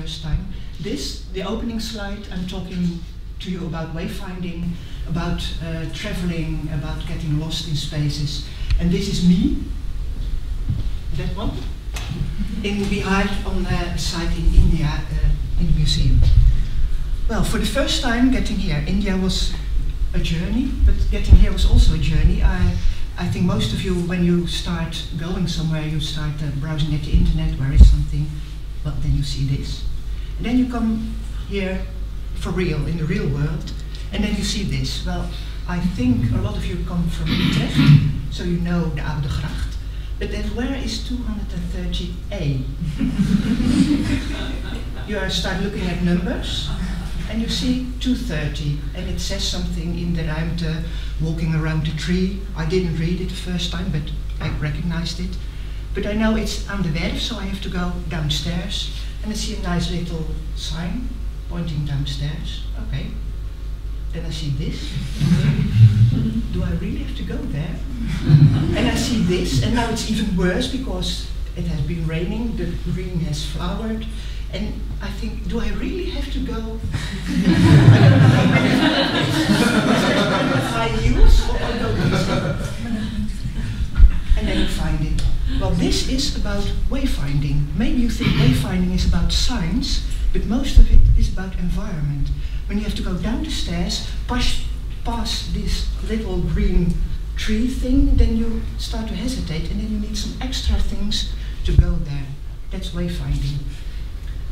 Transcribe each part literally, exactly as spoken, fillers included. First time. This, the opening slide, I'm talking to you about wayfinding, about uh, traveling, about getting lost in spaces. And this is me, that one, in behind on a site in India, uh, in a museum. Well, for the first time getting here, India was a journey, but getting here was also a journey. I, I think most of you, when you start going somewhere, you start uh, browsing at the internet, where is something. Well, then you see this. And then you come here for real, in the real world, and then you see this. Well, I think a lot of you come from Utrecht, so you know the Oude Gracht. But then where is two hundred thirty A? You start looking at numbers, and you see two thirty, and it says something in the ruimte, walking around the tree. I didn't read it the first time, but I recognized it. But I know it's on the werf, so I have to go downstairs. And I see a nice little sign pointing downstairs. Okay. Then I see this. Do I really have to go there? And I see this, and now it's even worse because it has been raining, the green has flowered. And I think, do I really have to go? I don't know how many high heels or no. And then you find it. Well, this is about wayfinding. Maybe you think wayfinding is about science, but most of it is about environment. When you have to go down the stairs, push past this little green tree thing, then you start to hesitate, and then you need some extra things to go there. That's wayfinding.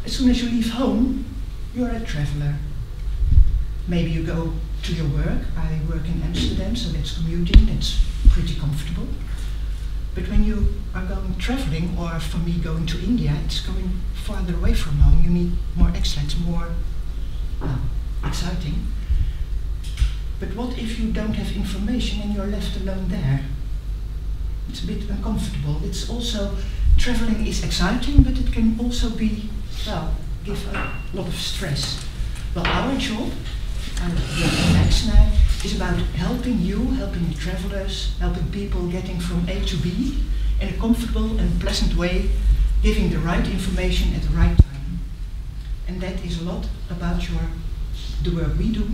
As soon as you leave home, you're a traveler. Maybe you go to your work. I work in Amsterdam, so that's commuting. That's pretty comfortable. But when you are going traveling, or for me going to India, it's going farther away from home. You need more extra, it's more uh, exciting. But what if you don't have information and you're left alone there? It's a bit uncomfortable. It's also, traveling is exciting, but it can also be, well, give a lot of stress. Well, our job, I'm Mijksenaar, is about helping you, helping travelers, helping people getting from A to B in a comfortable and pleasant way, giving the right information at the right time. And that is a lot about your, the work we do,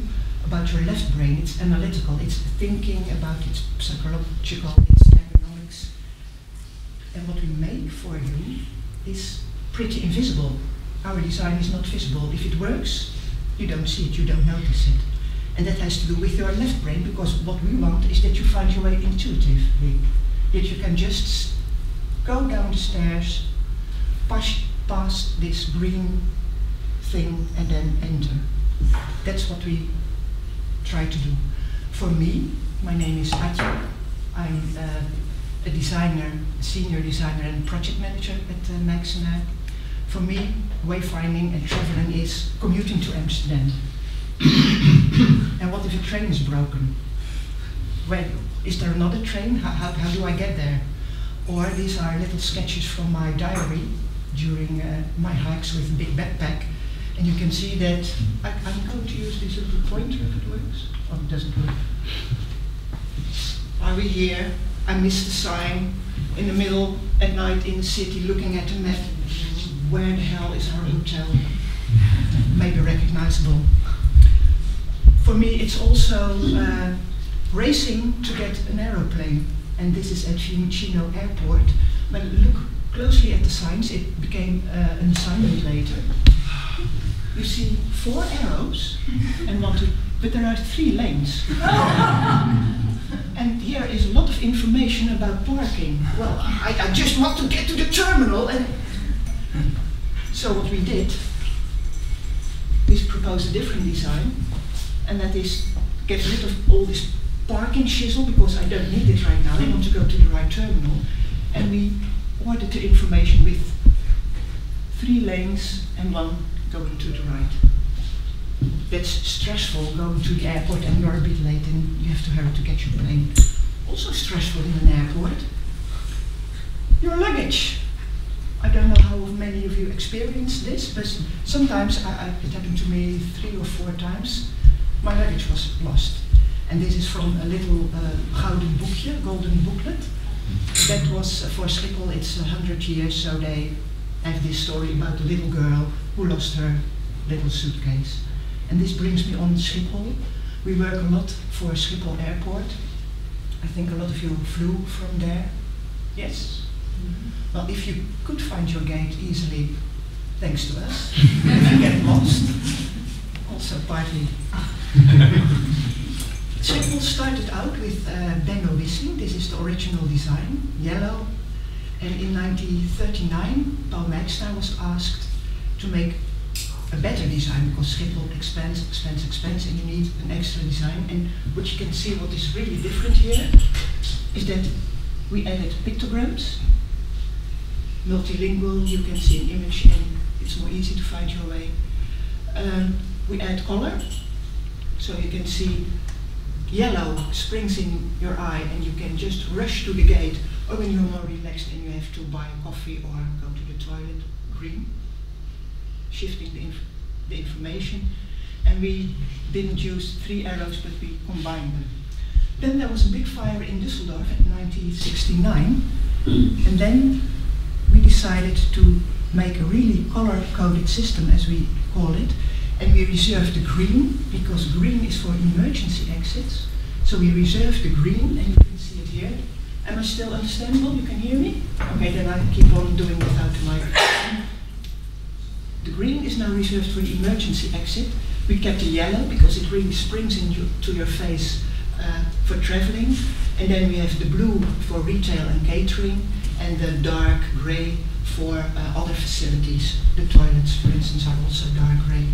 about your left brain. It's analytical, it's thinking about, it's psychological, it's ergonomics. And what we make for you is pretty invisible. Our design is not visible. If it works, you don't see it, you don't notice it. And that has to do with your left brain, because what we want is that you find your way intuitively. That you can just go down the stairs, push past this green thing, and then enter. That's what we try to do. For me, my name is Atja. I'm uh, a designer, a senior designer and project manager at uh, Mijksenaar. For me, wayfinding and traveling is commuting to Amsterdam. And what if a train is broken? Well, is there another train? How, how, how do I get there? Or these are little sketches from my diary during uh, my hikes with a big backpack. And you can see that I, I'm going to use this little pointer if it works. Oh, it doesn't work. Are we here? I missed the sign in the middle at night in the city looking at the map. Where the hell is our hotel? Maybe recognizable. For me, it's also uh, racing to get an aeroplane. And this is at Fiumicino Airport. But look closely at the signs. It became uh, an assignment later. You see four arrows, and one, two, but there are three lanes. And here is a lot of information about parking. Well, I, I just want to get to the terminal. And so what we did, he's proposed a different design, and that is get rid of all this parking shizzle, because I don't need it right now, I want to go to the right terminal. And we ordered the information with three lanes and one going to the right. That's stressful, going to the airport and you're a bit late and you have to hurry to get your plane. Also stressful in an airport. Your luggage. I don't know how many of you experience this, but sometimes, I, I, it happened to me three or four times, my luggage was lost. And this is from a little uh, gouden boekje, golden booklet. That was, uh, for Schiphol, it's one hundred years, so they have this story about the little girl who lost her little suitcase. And this brings me on Schiphol. We work a lot for Schiphol Airport. I think a lot of you flew from there. Yes? Mm-hmm. Well, if you could find your gate easily, thanks to us, if you get lost, also partly. Schiphol started out with uh, Benno Wissing. This is the original design, yellow. And in nineteen thirty-nine, Paul Magstein was asked to make a better design, because Schiphol expands, expands, expands, and you need an extra design. And what you can see, what is really different here, is that we added pictograms, multilingual, you can see an image, and it's more easy to find your way. Um, we add color, so you can see yellow springs in your eye and you can just rush to the gate, or when you're more relaxed and you have to buy a coffee or go to the toilet, green, shifting the, inf the information. And we didn't use three arrows, but we combined them. Then there was a big fire in Düsseldorf in nineteen sixty-nine, and then we decided to make a really color-coded system, as we call it, and we reserved the green, because green is for emergency exits. So we reserved the green, and you can see it here. Am I still understandable? You can hear me? Okay, then I keep on doing without the microphone. The green is now reserved for the emergency exit. We kept the yellow, because it really springs into your face uh, for traveling. And then we have the blue for retail and catering, and the dark gray for uh, other facilities. The toilets, for instance, are also dark gray.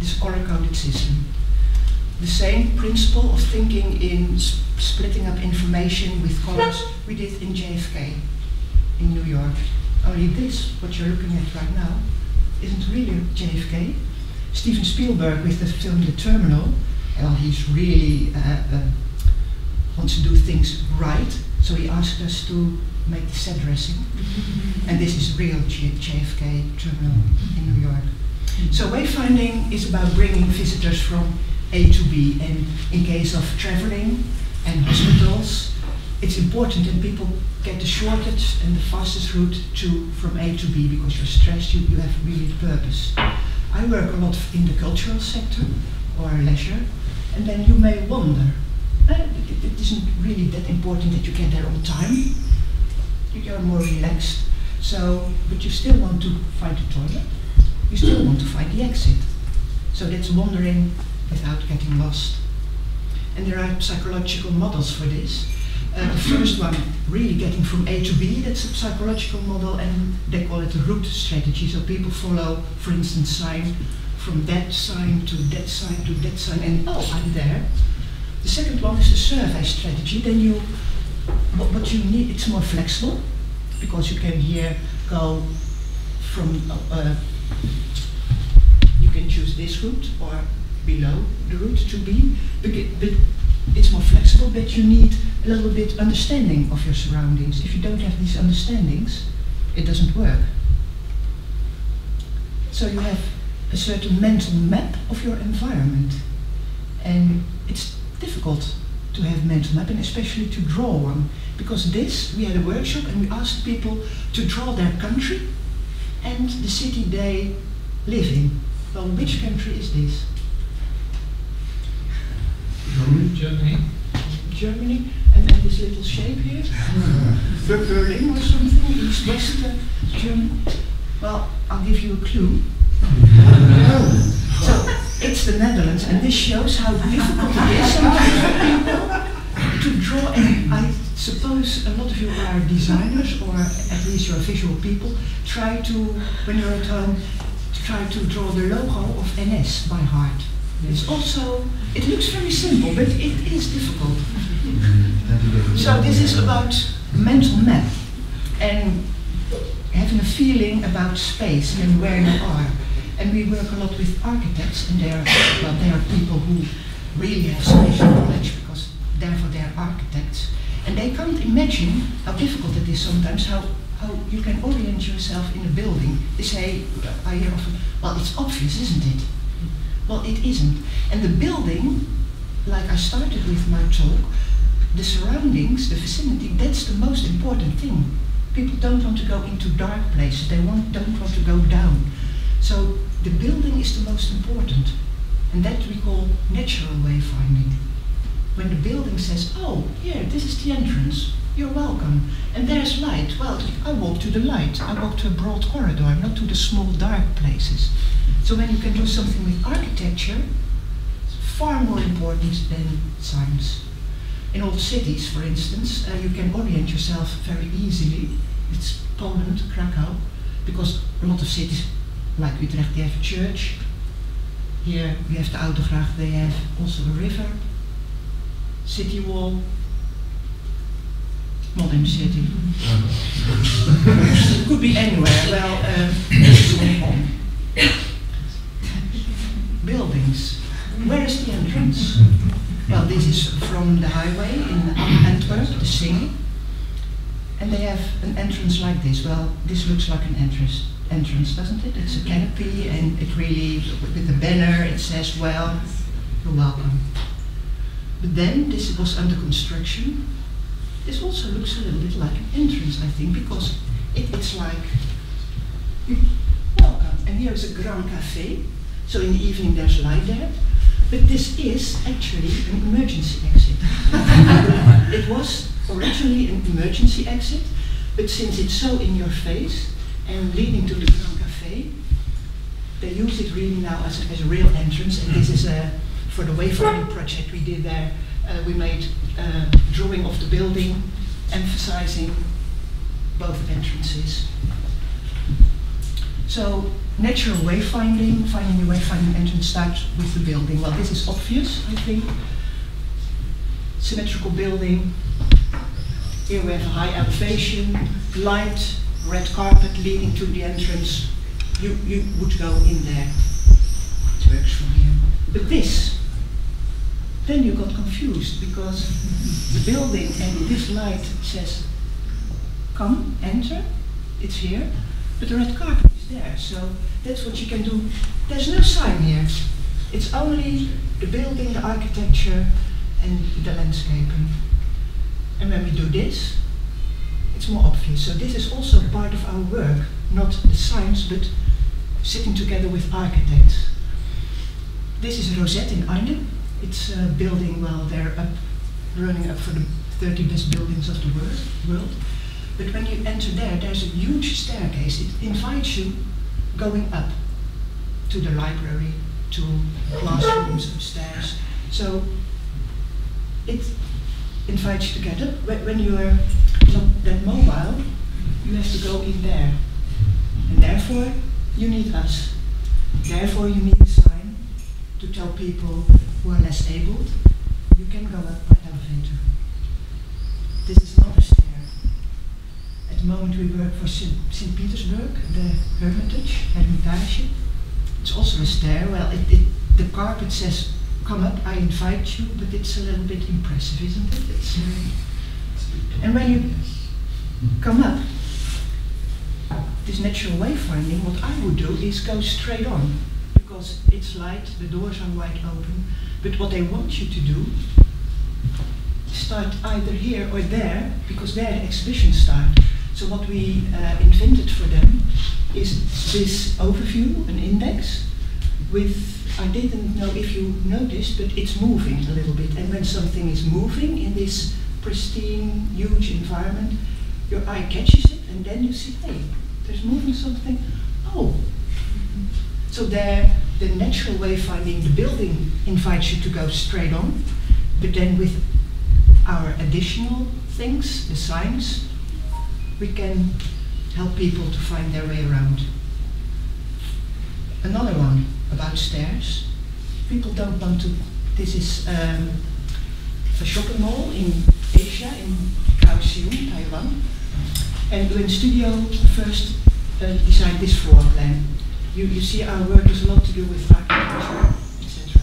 This color-coded system. The same principle of thinking in sp splitting up information with colors we did in J F K in New York. Only this, what you're looking at right now, isn't really J F K. Steven Spielberg with the film The Terminal, well, he's really uh, uh, wants to do things right, so he asked us to make the set dressing. And this is real J F K Terminal in New York. So wayfinding is about bringing visitors from A to B, and in case of traveling and hospitals, it's important that people get the shortest and the fastest route to from A to B, because you're stressed, you, you have really purpose. I work a lot in the cultural sector or leisure, and then you may wonder, eh, it, it isn't really that important that you get there on time, you're more relaxed, so, but you still want to find a toilet. You still want to find the exit. So that's wandering without getting lost. And there are psychological models for this. Uh, the first one, really getting from A to B, that's a psychological model, and they call it the route strategy. So people follow, for instance, sign from that sign to that sign to that sign, and oh, I'm there. The second one is the survey strategy. Then you, what, what you need, it's more flexible, because you can here go from, uh, you can choose this route or below the route to be, but it's more flexible, but you need a little bit understanding of your surroundings. If you don't have these understandings, it doesn't work. So you have a certain mental map of your environment, and it's difficult to have mental map, and especially to draw one, because this, we had a workshop and we asked people to draw their country and the city they live in. Well, which country is this? Germany. Germany, and then this little shape here, Berlin or something, East West uh, Germany. Well, I'll give you a clue. So, it's the Netherlands, and this shows how difficult it is sometimes to draw, and I suppose a lot of you are designers, or at least you're visual people, try to, when you're at home, to try to draw the logo of N S by heart. It's also, it looks very simple, but it is difficult. So this is about mental map and having a feeling about space and where you are. And we work a lot with architects, and they are, well, they are people who really have spatial knowledge, because therefore they are architects. And they can't imagine how difficult it is sometimes, how, how you can orient yourself in a building. They say, I hear often, well, it's obvious, isn't it? Well, it isn't. And the building, like I started with my talk, the surroundings, the vicinity, that's the most important thing. People don't want to go into dark places, they want, don't want to go down. So the building is the most important, and that we call natural wayfinding. When the building says, oh, here, this is the entrance, you're welcome, and there's light. Well, I walk to the light, I walk to a broad corridor, not to the small dark places. So when you can do something with architecture, it's far more important than science. In old cities, for instance, uh, you can orient yourself very easily. It's Poland, Krakow, because a lot of cities, like Utrecht, they have a church. Here we have the Autograaf, they have also a river, city wall, modern city. Could be anywhere. Well, um, buildings. Where is the entrance? Well, this is from the highway in Antwerp, the Singing, and they have an entrance like this. Well, this looks like an entrance, entrance, doesn't it? It's a canopy, and it really, with a banner, it says, well, you're welcome. But then, this was under construction. This also looks a little bit like an entrance, I think, because it, it's like, welcome. And here is a Grand Café, so in the evening there's light there. But this is actually an emergency exit. It was originally an emergency exit, but since it's so in your face and leading to the Grand Café, they use it really now as a, as a real entrance. And this is a, for the wayfinding project we did there, uh, we made a drawing of the building, emphasizing both entrances. So, natural wayfinding, finding a wayfinding entrance starts with the building. Well, this is obvious, I think. Symmetrical building. Here we have a high elevation, light, red carpet leading to the entrance. You, you would go in there. It works from here. But this, then you got confused, because the building and this light says, come, enter, it's here, but the red carpet is there, so that's what you can do. There's no sign here. It's only the building, the architecture, and the landscaping. And when we do this, it's more obvious. So this is also part of our work, not the science, but sitting together with architects. This is Rosette in Arnhem. It's a building, well, they're up, running up for the thirty best buildings of the world. But when you enter there, there's a huge staircase. It invites you going up to the library, to classrooms, upstairs. So it invites you to get up. When you are not that mobile, you have to go in there. And therefore, you need us. Therefore, you need us. To tell people who are less abled, you can go up by elevator. This is another stair. At the moment we work for Saint Petersburg, the Hermitage, Hermitage. It's also a stair. Well, it, it, the carpet says, come up, I invite you, but it's a little bit impressive, isn't it? It's, uh, and when you come up, this natural wayfinding, what I would do is go straight on. Because it's light, the doors are wide open, but what they want you to do, start either here or there, because there the exhibition starts. So what we uh, invented for them is this overview, an index, with, I didn't know if you noticed, but it's moving a little bit. And when something is moving in this pristine, huge environment, your eye catches it, and then you see, hey, there's moving something, oh. So there, the natural wayfinding, the building invites you to go straight on, but then with our additional things, the signs, we can help people to find their way around. another one about stairs. People don't want to, this is um, a shopping mall in Asia, in Kaohsiung, Taiwan. And U N Studio first uh, designed this floor plan. You, you see our work has a lot to do with architecture, et cetera.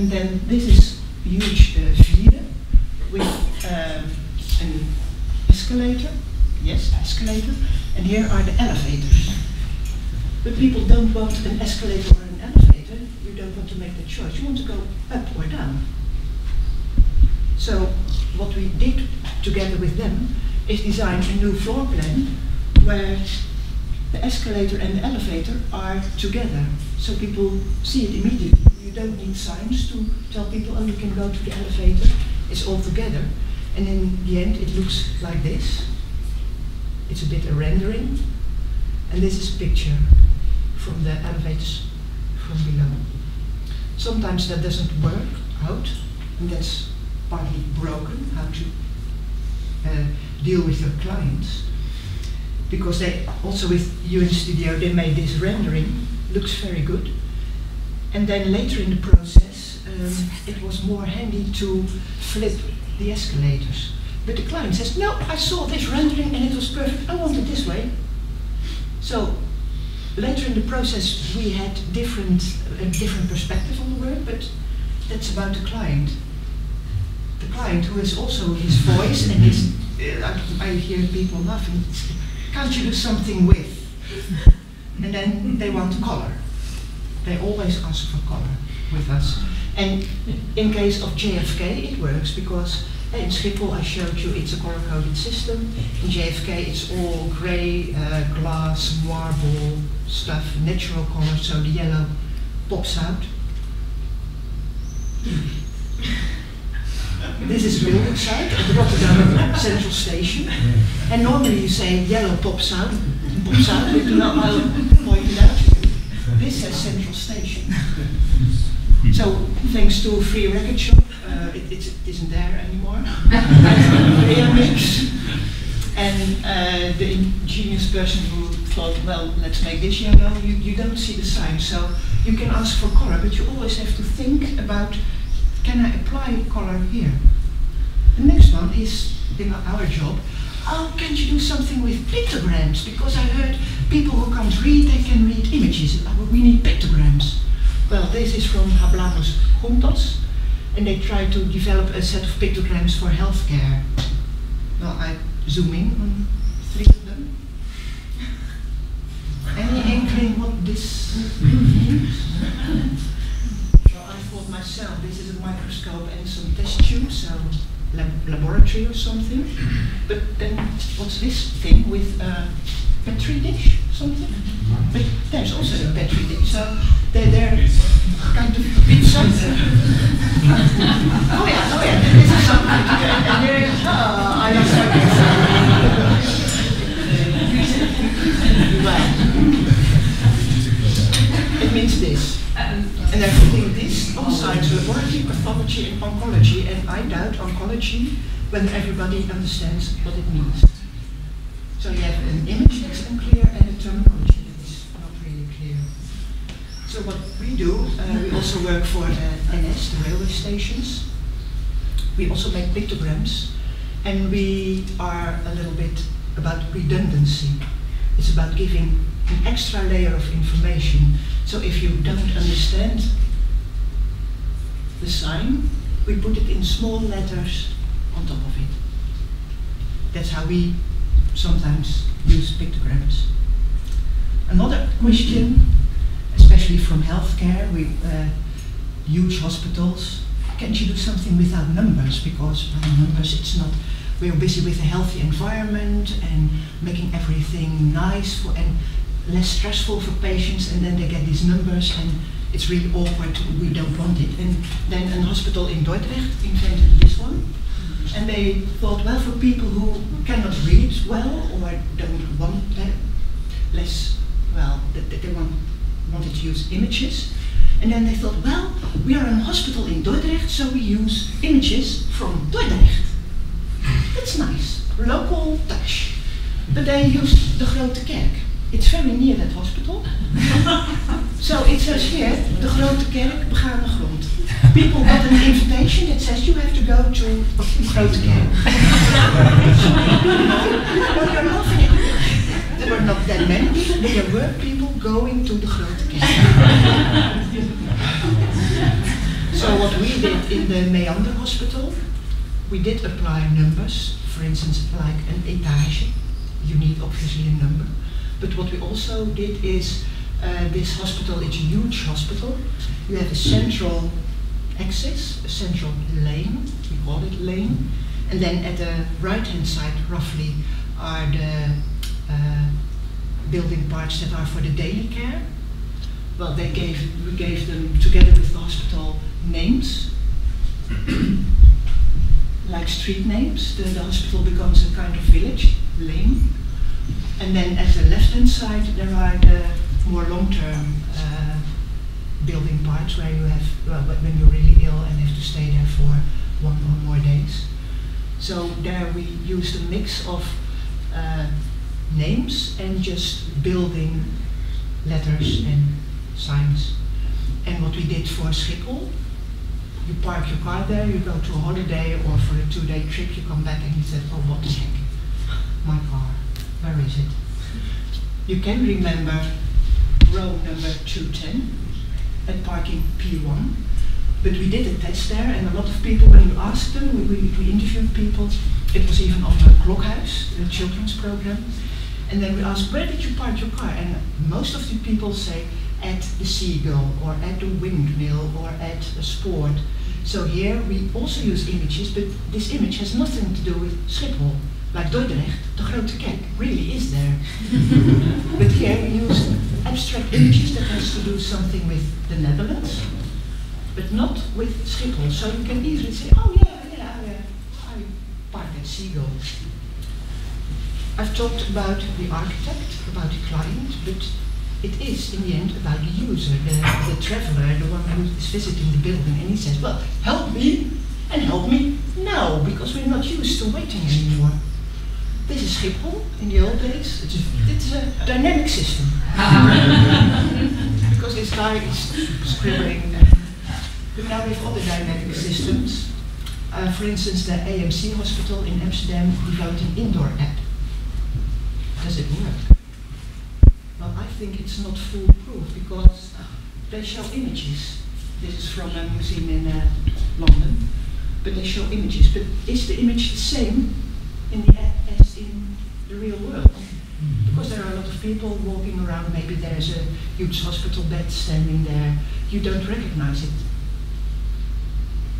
And then this is huge uh, vierde with um, an escalator. Yes, escalator. And here are the elevators. But people don't want an escalator or an elevator. You don't want to make that choice. You want to go up or down. So what we did together with them is design a new floor plan where the escalator and the elevator are together. So people see it immediately. You don't need signs to tell people, oh, you can go to the elevator. It's all together. And in the end, it looks like this. It's a bit a rendering. And this is a picture from the elevators from below. Sometimes that doesn't work out, and that's partly broken, how to uh, deal with your clients. Because they also with U N Studio, they made this rendering, looks very good. And then later in the process, um, it was more handy to flip the escalators. But the client says, no, I saw this rendering and it was perfect, I want it this way. So later in the process, we had different, a different perspective on the work, but that's about the client. The client who has also his voice and his, uh, I hear people laughing, can't you do something with? And then they want color. They always ask for color with us. And in case of J F K, it works because in Schiphol, I showed you, it's a color-coded system. In J F K, it's all grey, uh, glass, marble stuff, natural color, so the yellow pops out. This is Wilden side at the Rotterdam Central Station. And normally you say yellow pops out, pops out, but now I'll point it out to you. This says Central Station. So thanks to Free Record Shop, Uh, it, it isn't there anymore. And uh, the ingenious person who thought, well, let's make this yellow, you, you don't see the sign. So you can ask for color, but you always have to think about, can I apply color here? The next one is, in our job, oh, can't you do something with pictograms? Because I heard people who can't read, they can read images. Oh, we need pictograms. Well, this is from Hablamos Juntos. And they try to develop a set of pictograms for healthcare. Well, I zoom in on three of them. Any inkling what this means? So I thought myself, this is a microscope and some test tubes, so lab laboratory or something. But then, what's this thing with a petri dish, something? But there's also a petri dish, so they're there. Kind of bit something. oh yeah, oh yeah, this is something. And there, uh, I love something. It means this. Um, and they're putting this on science, laboratory, pathology, and oncology. And I doubt oncology when everybody understands what it means. So you have an image that's unclear and a terminology. So what we do, uh, we also work for uh, N S, the railway stations. We also make pictograms, and we are a little bit about redundancy. It's about giving an extra layer of information. So if you don't understand the sign, we put it in small letters on top of it. That's how we sometimes use pictograms. Another question, especially from healthcare, with uh, huge hospitals. Can't you do something without numbers? Because without numbers, it's not. We're busy with a healthy environment and making everything nice for, and less stressful for patients. And then they get these numbers, and it's really awkward. We don't want it. And then a hospital in Dordrecht invented this one, and they thought, well, for people who cannot read well or don't want uh, less, well, that they, they want. wanted to use images, and then they thought, well, we are in a hospital in Dordrecht, so we use images from Dordrecht. That's nice, local touch. But they used the Grote Kerk, It's very near that hospital. So it says here, the Grote Kerk, begane grond. People got an invitation that says you have to go to Grote Kerk. There were not that many people, but there were people going to the Grote Kerk. So what we did in the Meander Hospital, we did apply numbers. For instance, like an etage, you need obviously a number. But what we also did is, uh, this hospital, it's a huge hospital. You have a central axis, a central lane, we call it lane. And then at the right-hand side, roughly, are the uh, building parts that are for the daily care. Well, they gave, we gave them, together with the hospital, names. Like street names, then the hospital becomes a kind of village, lane. And then at the left-hand side, there are the more long-term uh, building parts where you have, well, when you're really ill and have to stay there for one or more days. So there we used a mix of uh, names and just building letters and signs. And what we did for Schiphol, you park your car there, you go to a holiday or for a two-day trip, you come back and you said, oh, what the heck, my car, where is it? You can remember row number two ten at parking P one, but we did a test there and a lot of people, when you asked them, we, we, we interviewed people, it was even on the Klokhuis, the children's program, and then we asked, where did you park your car? And most of the people say, at the seagull, or at the windmill, or at a sport. So here we also use images, but this image has nothing to do with Schiphol. Like Dordrecht, the Grote Kerk really is there. But here we use abstract images that has to do something with the Netherlands, but not with Schiphol. So you can easily say, oh yeah, yeah, I, uh, I parked at seagull. I've talked about the architect, about the client, but it is, in the end, about the user, the, the traveler, the one who is visiting the building, and he says, well, help me, and help me now, because we're not used to waiting anymore. This is Schiphol, in the old days, it's a, it's a dynamic system. Because this guy is scribbling. But now we have other dynamic systems. Uh, for instance, the A M C hospital in Amsterdam developed an indoor app. Does it work? Well, I think it's not foolproof because they show images. This is from a museum in uh, London, but they show images. But is the image the same in the app as in the real world? Because there are a lot of people walking around, maybe there's a huge hospital bed standing there, you don't recognize it.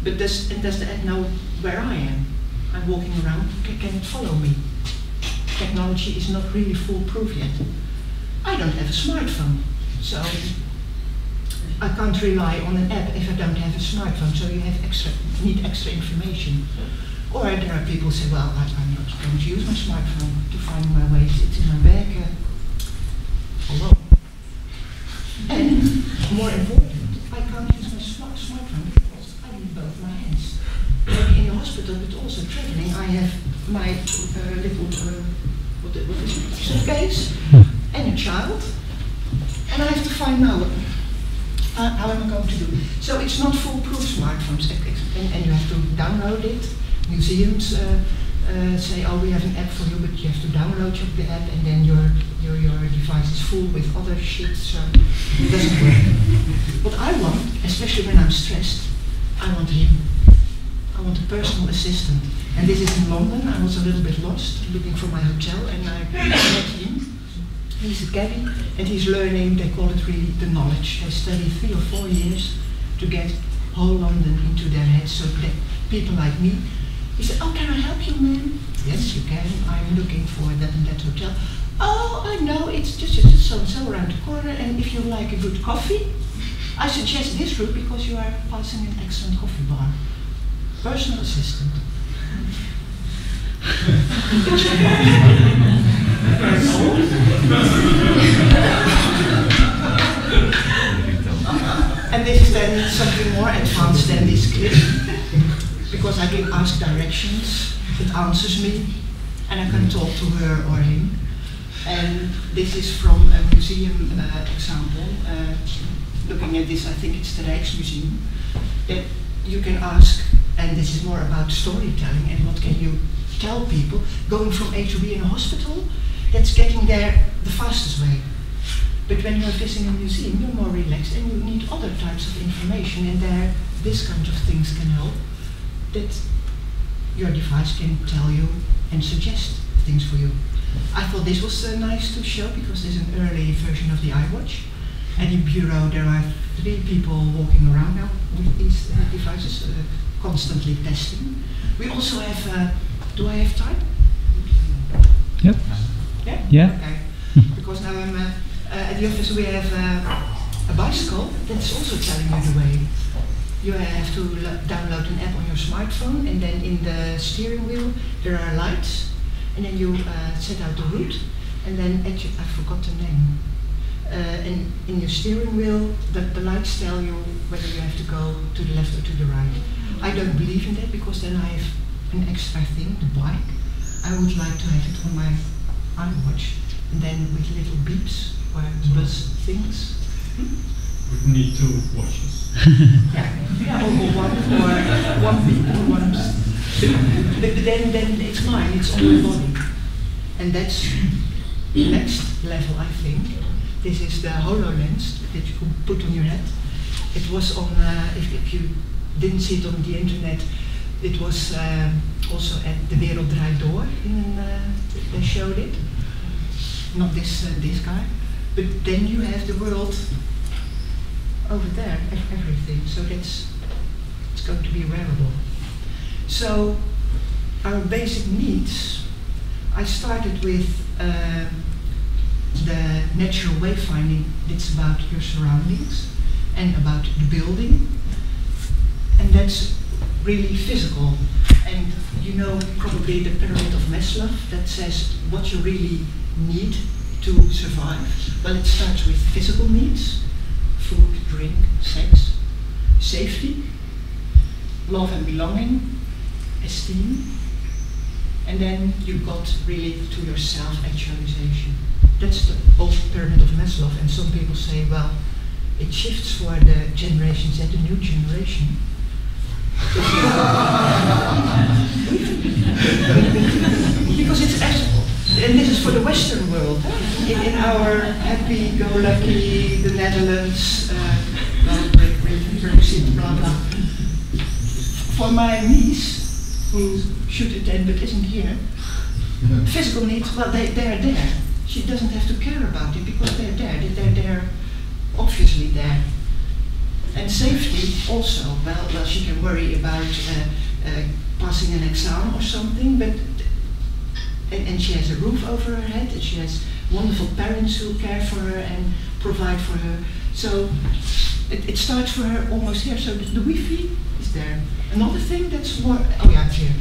But does, and does the app know where I am? I'm walking around, C can it follow me? Technology is not really foolproof yet. I don't have a smartphone, so I can't rely on an app if I don't have a smartphone, so you have extra, need extra information. Or there are people who say, well, I, I'm not going to use my smartphone to find my way, it's in my bag, uh, alone. And more important, I can't use my smart smartphone because I need both my hands. Maybe in the hospital, but also traveling, I have my uh, little, uh, what, what is it, suitcase. And a child, and I have to find out uh, how am I going to do it. So it's not foolproof smartphones, and, and you have to download it. Museums uh, uh, say, oh, we have an app for you, but you have to download your, the app, and then your, your, your device is full with other shit, so it doesn't work. What I want, especially when I'm stressed, I want him. I want a personal assistant. And this is in London, I was a little bit lost, looking for my hotel, and I met him. He's a cabbie and he's learning, they call it really the knowledge. They study three or four years to get whole London into their heads, so that people like me, he said, oh, can I help you, ma'am? Yes, you can. I'm looking for that and that hotel. Oh, I know, it's just, it's just so-and-so around the corner, and if you like a good coffee, I suggest this route because you are passing an excellent coffee bar. Personal assistant. And this is then something more advanced than this clip, because I can ask directions, it answers me, and I can talk to her or him. And this is from a museum uh, example. Uh, looking at this, I think it's the Rijksmuseum. That you can ask, and this is more about storytelling and what can you tell people, going from A to B in a hospital, that's getting there the fastest way. But when you're visiting a museum, you're more relaxed and you need other types of information, and there, this kind of things can help, that your device can tell you and suggest things for you. I thought this was uh, nice to show, because there's an early version of the iWatch, and in Bureau there are three people walking around now with these uh, devices, uh, constantly testing. We also have, uh, do I have time? Yep. Yeah? Yeah. Okay. Because now I'm uh, uh, at the office, we have uh, a bicycle that's also telling you the way. You have to download an app on your smartphone, and then in the steering wheel there are lights, and then you uh, set out the route, and then at your, I forgot the name. Uh, and in your steering wheel, the, the lights tell you whether you have to go to the left or to the right. I don't believe in that, because then I have an extra thing, the bike. I would like to have it on my iWatch, and then with little beeps or buzz things. Hmm? Would need two watches. Yeah, yeah, or one or one beep or one. But then, then it's mine. It's on my body, and that's the next level, I think. This is the HoloLens that you could put on your head. It was on, uh, if, if you didn't see it on the internet, it was uh, also at the Wereld Draait Door, and uh, they showed it. Not this, uh, this guy. But then you have the world over there, everything. So that's, it's going to be wearable. So our basic needs, I started with uh, the natural wayfinding. It's about your surroundings and about the building, and that's really physical. And you know probably the pyramid of Maslow that says what you really need to survive. Well, it starts with physical needs: food, drink, sex, safety, love and belonging, esteem, and then you got really to your self-actualization. That's the old pyramid of Maslow, and some people say, well, it shifts for the generations and the new generation. Because it's actual, and this is for the Western world. In, in our happy-go-lucky, the Netherlands, uh, well, Brexit, blah, blah. For my niece, who should attend but isn't here, physical needs, well, they, they're there. She doesn't have to care about it because they're there, they're there, obviously there. And safety also, well, well she can worry about uh, uh, passing an exam or something, but, and, and she has a roof over her head, and she has wonderful parents who care for her and provide for her. So it, it starts for her almost here, so the, the Wi-Fi is there. Another thing that's more, oh yeah, it's here.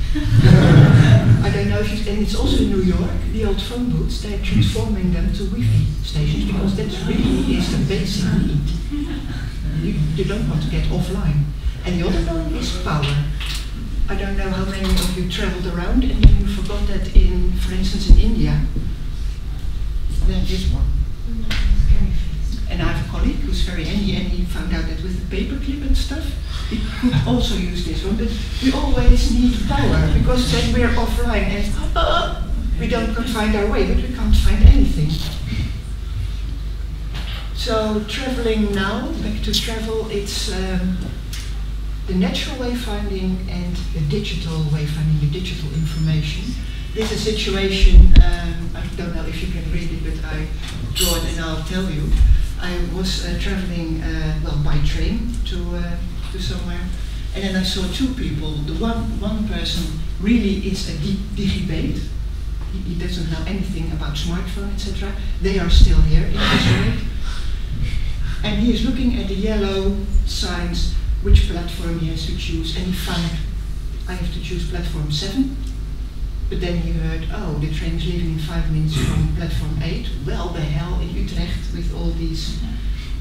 I don't know if you, and it's also in New York, the old phone booths, they're transforming them to Wi-Fi stations, because that really is the basic need. You, you don't want to get offline. And the other one is power. I don't know how many of you traveled around and you forgot that in, for instance, in India, there's this one. And I have a colleague who's very handy, and he found out that with the paperclip and stuff, he could also use this one. But we always need power, because then we're offline and uh, we don't find our way, but we can't find anything. So traveling now, back to travel, it's um, the natural wayfinding and the digital wayfinding, the digital information. This is a situation, um, I don't know if you can read it, but I draw it and I'll tell you. I was uh, traveling, uh, well, by train to uh, to somewhere, and then I saw two people. The one one person really is a digibate. He, he doesn't know anything about smartphone, et cetera. They are still here in Utrecht, and he is looking at the yellow signs, which platform he has to choose, and he found I have to choose platform seven. But then he heard, oh, the train is leaving in five minutes from platform eight. Well, the hell, in Utrecht with all these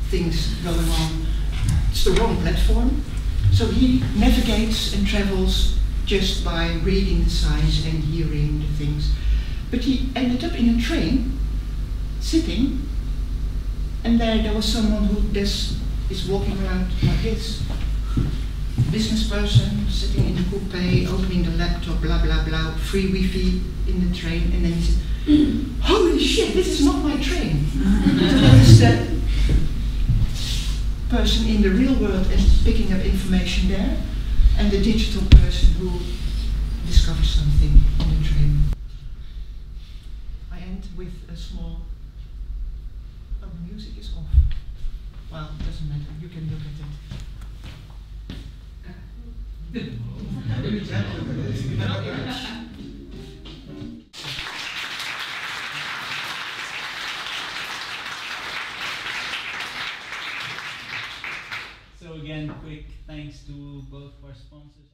things going on, it's the wrong platform. So he navigates and travels just by reading the signs and hearing the things. But he ended up in a train sitting, and there, there was someone who just is walking around like this. Business person sitting in the coupe, opening the laptop, blah, blah, blah, free Wi-Fi in the train, and then he said, holy shit, this is not my train. It's the person in the real world and picking up information there, and the digital person who discovers something in the train. I end with a small, oh, the music is off. Well, it doesn't matter, you can look at it. So again, quick thanks to both our sponsors.